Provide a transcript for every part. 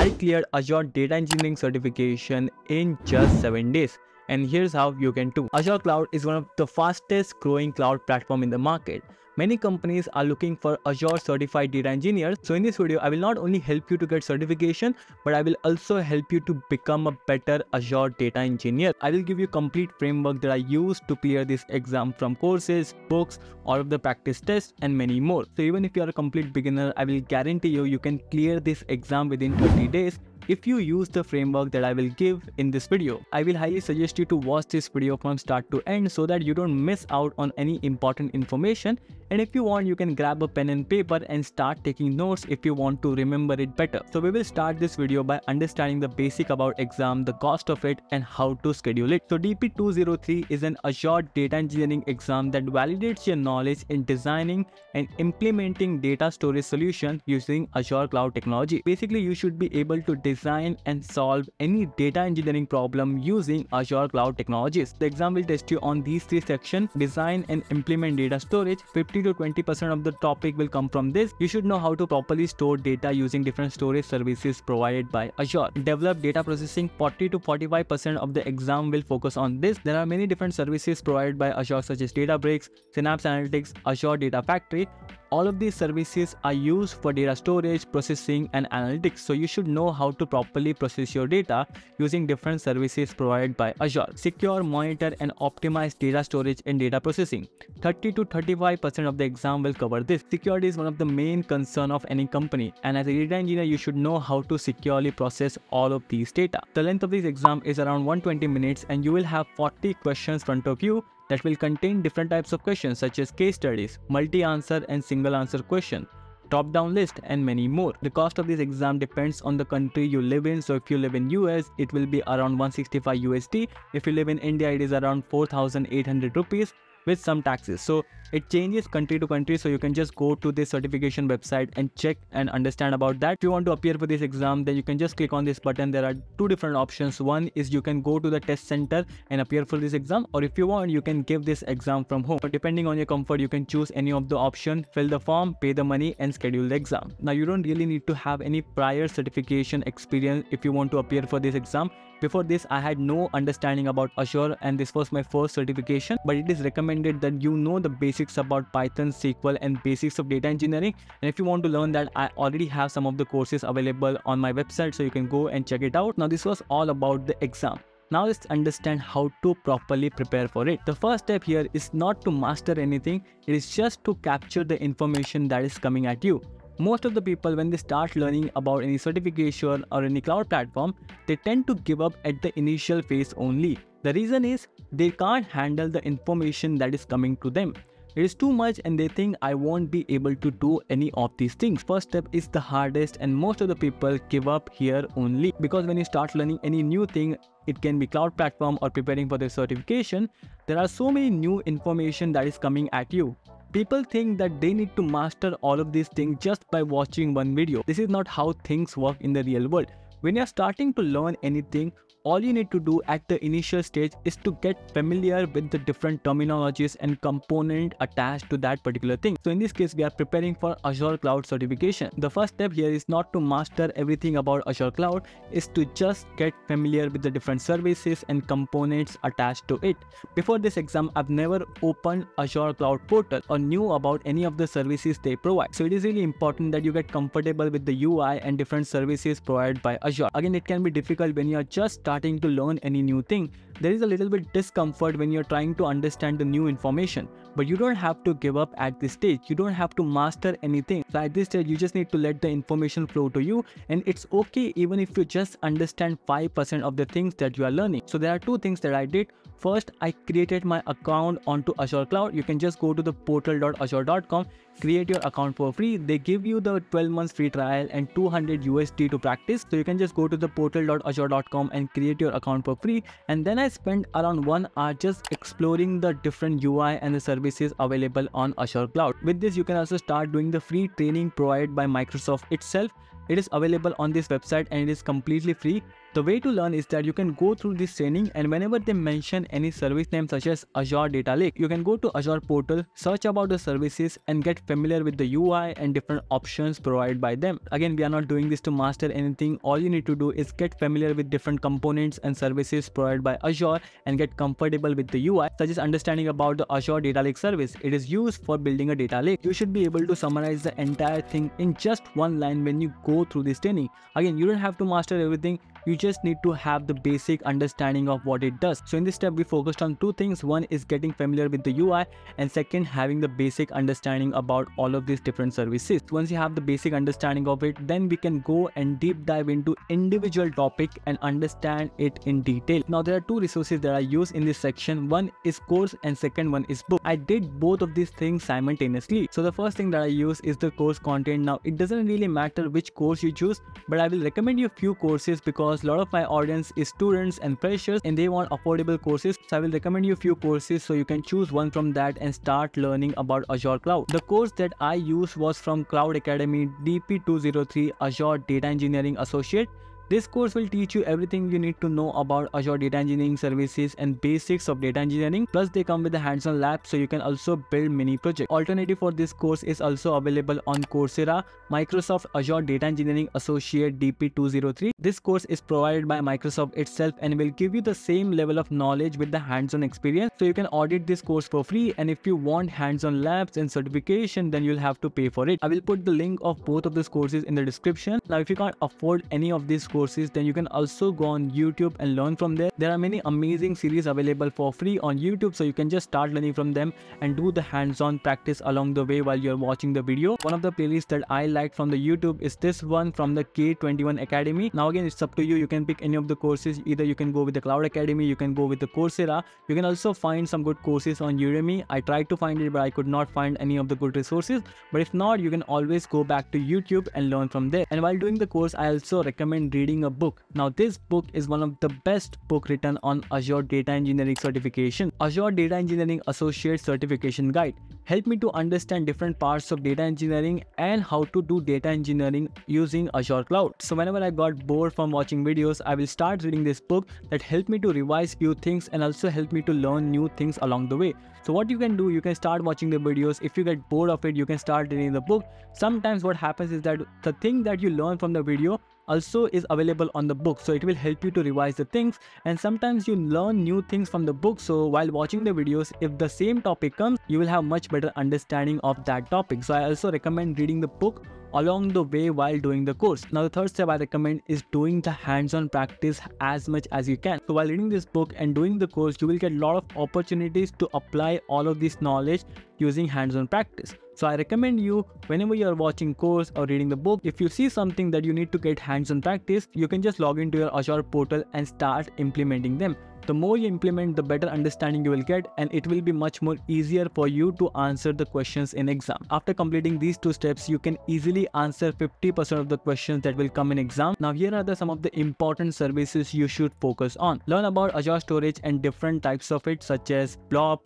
I cleared Azure Data Engineering certification in just 7 days. And here's how you can too. Azure Cloud is one of the fastest growing cloud platform in the market. Many companies are looking for Azure certified data engineers. So in this video, I will not only help you to get certification, but I will also help you to become a better Azure data engineer. I will give you complete framework that I used to clear this exam, from courses, books, all of the practice tests and many more. So even if you are a complete beginner, I will guarantee you, you can clear this exam within 30 days. If you use the framework that I will give in this video. I will highly suggest you to watch this video from start to end so that you don't miss out on any important information. And if you want, you can grab a pen and paper and start taking notes if you want to remember it better. So we will start this video by understanding the basic about exam, the cost of it and how to schedule it. So DP-203 is an Azure data engineering exam that validates your knowledge in designing and implementing data storage solution using Azure Cloud technology. Basically, you should be able to design and solve any data engineering problem using Azure Cloud technologies. The exam will test you on these three sections: design and implement data storage. 50 to 20% of the topic will come from this. You should know how to properly store data using different storage services provided by Azure. Develop data processing. 40 to 45% of the exam will focus on this. There are many different services provided by Azure, such as Databricks, Synapse Analytics, Azure Data Factory. All of these services are used for data storage, processing and analytics. So you should know how to properly process your data using different services provided by Azure. Secure, monitor and optimize data storage and data processing. 30 to 35% of the exam will cover this. Security is one of the main concerns of any company, and as a data engineer you should know how to securely process all of these data. The length of this exam is around 120 minutes and you will have 40 questions in front of you that will contain different types of questions such as case studies, multi-answer and single answer question, top-down list and many more. The cost of this exam depends on the country you live in. So if you live in US, it will be around $165 USD. If you live in India, it is around 4,800 rupees with some taxes. So it changes country to country, so you can just go to this certification website and check and understand about that. If you want to appear for this exam, then you can just click on this button. There are two different options. One is you can go to the test center and appear for this exam, or if you want, you can give this exam from home. But depending on your comfort, you can choose any of the option, fill the form, pay the money and schedule the exam. Now you don't really need to have any prior certification experience if you want to appear for this exam. Before this, I had no understanding about Azure and this was my first certification, but it is recommended that you know the basics about Python, SQL and basics of data engineering. And if you want to learn that, I already have some of the courses available on my website, so you can go and check it out. Now this was all about the exam. Now let's understand how to properly prepare for it. The first step here is not to master anything. It is just to capture the information that is coming at you. Most of the people, when they start learning about any certification or any cloud platform, they tend to give up at the initial phase only. The reason is they can't handle the information that is coming to them. It is too much and they think I won't be able to do any of these things. First step is the hardest and most of the people give up here only, because when you start learning any new thing, it can be cloud platform or preparing for the certification, there are so many new information that is coming at you. People think that they need to master all of these things just by watching one video. This is not how things work in the real world. When you are starting to learn anything, all you need to do at the initial stage is to get familiar with the different terminologies and component attached to that particular thing. So in this case, we are preparing for Azure Cloud certification. The first step here is not to master everything about Azure Cloud, is to just get familiar with the different services and components attached to it. Before this exam, I've never opened Azure Cloud portal or knew about any of the services they provide. So it is really important that you get comfortable with the UI and different services provided by Azure. Again, it can be difficult when you are just starting to learn any new thing. There is a little bit discomfort when you're trying to understand the new information, but you don't have to give up at this stage. You don't have to master anything. So at this stage, you just need to let the information flow to you, and it's okay even if you just understand 5% of the things that you are learning. So there are two things that I did. First, I created my account onto Azure Cloud. You can just go to the portal.azure.com, create your account for free. They give you the 12 months free trial and $200 USD to practice. So you can just go to the portal.azure.com and create your account for free. And then I spent around 1 hour just exploring the different UI and the services available on Azure Cloud. With this, you can also start doing the free training provided by Microsoft itself. It is available on this website and it is completely free. The way to learn is that you can go through this training, and whenever they mention any service name such as Azure Data Lake, you can go to Azure portal, search about the services and get familiar with the UI and different options provided by them. Again, we are not doing this to master anything. All you need to do is get familiar with different components and services provided by Azure and get comfortable with the UI, such as understanding about the Azure Data Lake service. It is used for building a data lake. You should be able to summarize the entire thing in just one line when you go through this training. Again, you don't have to master everything. You just need to have the basic understanding of what it does. So in this step, we focused on two things. One is getting familiar with the UI, and second, having the basic understanding about all of these different services. Once you have the basic understanding of it, then we can go and deep dive into individual topic and understand it in detail. Now, there are two resources that I use in this section. One is course and second one is book. I did both of these things simultaneously. So the first thing that I use is the course content. Now, it doesn't really matter which course you choose, but I will recommend you a few courses because a lot of my audience is students and freshers and they want affordable courses. So I will recommend you a few courses so you can choose one from that and start learning about Azure Cloud. The course that I used was from Cloud Academy DP-203 Azure Data Engineering Associate. This course will teach you everything you need to know about Azure Data Engineering services and basics of data engineering. Plus, they come with a hands-on lab so you can also build mini projects. Alternative for this course is also available on Coursera, Microsoft Azure Data Engineering Associate DP-203. This course is provided by Microsoft itself and will give you the same level of knowledge with the hands-on experience. So you can audit this course for free, and if you want hands-on labs and certification, then you'll have to pay for it. I will put the link of both of these courses in the description. Now, if you can't afford any of these courses, then you can also go on YouTube and learn from there. There are many amazing series available for free on YouTube, so you can just start learning from them and do the hands-on practice along the way while you're watching the video. One of the playlists that I liked from the YouTube is this one from the K21 Academy. Now again, it's up to you. You can pick any of the courses. Either you can go with the Cloud Academy, you can go with the Coursera. You can also find some good courses on Udemy. I tried to find it, but I could not find any of the good resources. But if not, you can always go back to YouTube and learn from there. And while doing the course, I also recommend reading a book. Now, this book is one of the best book written on Azure Data Engineering certification. Azure Data Engineering Associate Certification Guide helped me to understand different parts of data engineering and how to do data engineering using Azure Cloud. So whenever I got bored from watching videos, I will start reading this book that helped me to revise few things and also helped me to learn new things along the way. So what you can do, you can start watching the videos. If you get bored of it, you can start reading the book. Sometimes what happens is that the thing that you learn from the video also is available on the book, so it will help you to revise the things, and sometimes you learn new things from the book. So while watching the videos, if the same topic comes, you will have much better understanding of that topic. So I also recommend reading the book along the way while doing the course. Now, the third step I recommend is doing the hands-on practice as much as you can. So while reading this book and doing the course, you will get a lot of opportunities to apply all of this knowledge using hands-on practice. So I recommend you, whenever you are watching course or reading the book, if you see something that you need to get hands-on practice, you can just log into your Azure portal and start implementing them. The more you implement, the better understanding you will get, and it will be much more easier for you to answer the questions in exam. After completing these two steps, you can easily answer 50% of the questions that will come in exam. Now, here are some of the important services you should focus on. Learn about Azure Storage and different types of it, such as blob,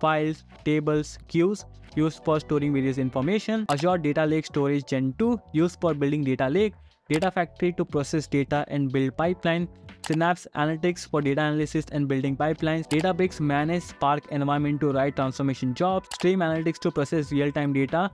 files, tables, queues, used for storing various information. Azure Data Lake Storage Gen 2, used for building data lake. Data Factory to process data and build pipeline. Synapse Analytics for data analysis and building pipelines. Databricks manage Spark environment to write transformation jobs. Stream Analytics to process real-time data.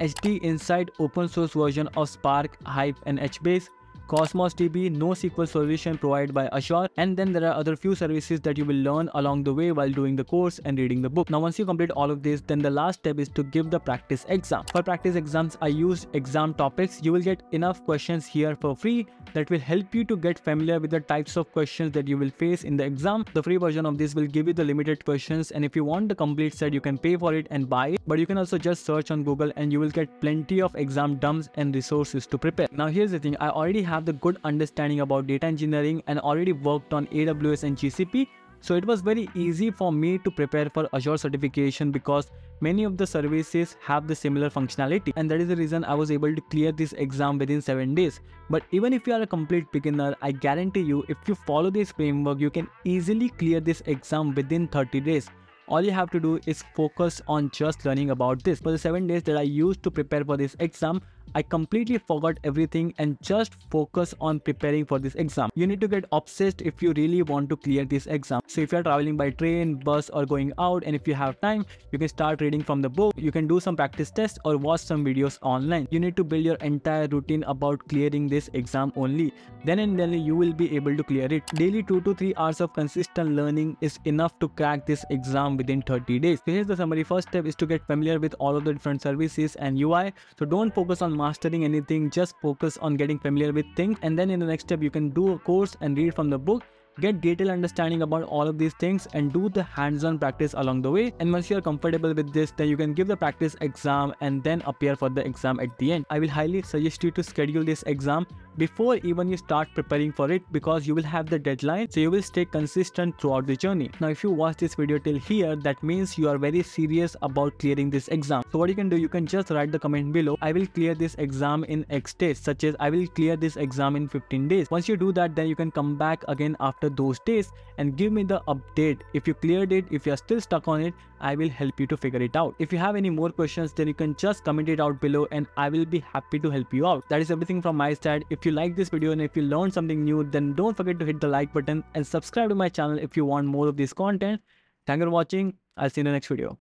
HDInsight open source version of Spark, Hive and HBase. Cosmos DB NoSQL solution provided by Azure. And then there are other few services that you will learn along the way while doing the course and reading the book. Now, once you complete all of this, then the last step is to give the practice exam. For practice exams, I used Exam Topics. You will get enough questions here for free that will help you to get familiar with the types of questions that you will face in the exam. The free version of this will give you the limited questions, and if you want the complete set, you can pay for it and buy it. But you can also just search on Google and you will get plenty of exam dumps and resources to prepare. Now, here's the thing. I already have the good understanding about data engineering and already worked on AWS and GCP. So it was very easy for me to prepare for Azure certification because many of the services have the similar functionality, and that is the reason I was able to clear this exam within 7 days. But even if you are a complete beginner, I guarantee you, if you follow this framework, you can easily clear this exam within 30 days. All you have to do is focus on just learning about this. For the 7 days that I used to prepare for this exam, I completely forgot everything and just focus on preparing for this exam. You need to get obsessed if you really want to clear this exam. So if you are traveling by train, bus or going out, and if you have time, you can start reading from the book. You can do some practice tests or watch some videos online. You need to build your entire routine about clearing this exam only. Then and then you will be able to clear it. Daily 2 to 3 hours of consistent learning is enough to crack this exam within 30 days. So here's the summary. First step is to get familiar with all of the different services and UI. So don't focus on mastering anything, just focus on getting familiar with things. And then in the next step, you can do a course and read from the book. Get detailed understanding about all of these things and do the hands-on practice along the way. And once you are comfortable with this, then you can give the practice exam and then appear for the exam at the end. I will highly suggest you to schedule this exam before even you start preparing for it, because you will have the deadline, so you will stay consistent throughout the journey. Now if you watch this video till here, that means you are very serious about clearing this exam. So what you can do, you can just write the comment below, I will clear this exam in X days, such as I will clear this exam in 15 days. Once you do that, then you can come back again after those days and give me the update if you cleared it. If you are still stuck on it, I will help you to figure it out. If you have any more questions, then you can just comment it out below and I will be happy to help you out. That is everything from my side. If you like this video and if you learned something new, then don't forget to hit the like button and subscribe to my channel if you want more of this content. Thank you for watching. I'll see you in the next video.